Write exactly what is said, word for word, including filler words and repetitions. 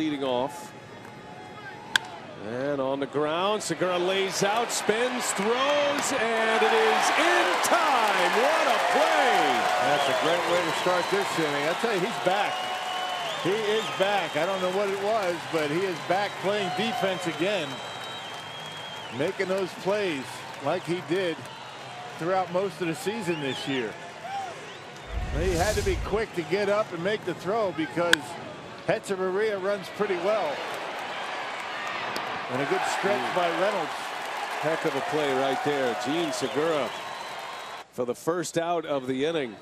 leading off. And on the ground, Segura lays out, spins, throws, and it is in time. What a play! That's a great way to start this inning. I tell you, he's back. He is back. I don't know what it was, but he is back playing defense again. Making those plays like he did throughout most of the season this year. He had to be quick to get up and make the throw because Hechavarria runs pretty well. And a good stretch by Reynolds. Heck of a play right there. Jean Segura for the first out of the inning.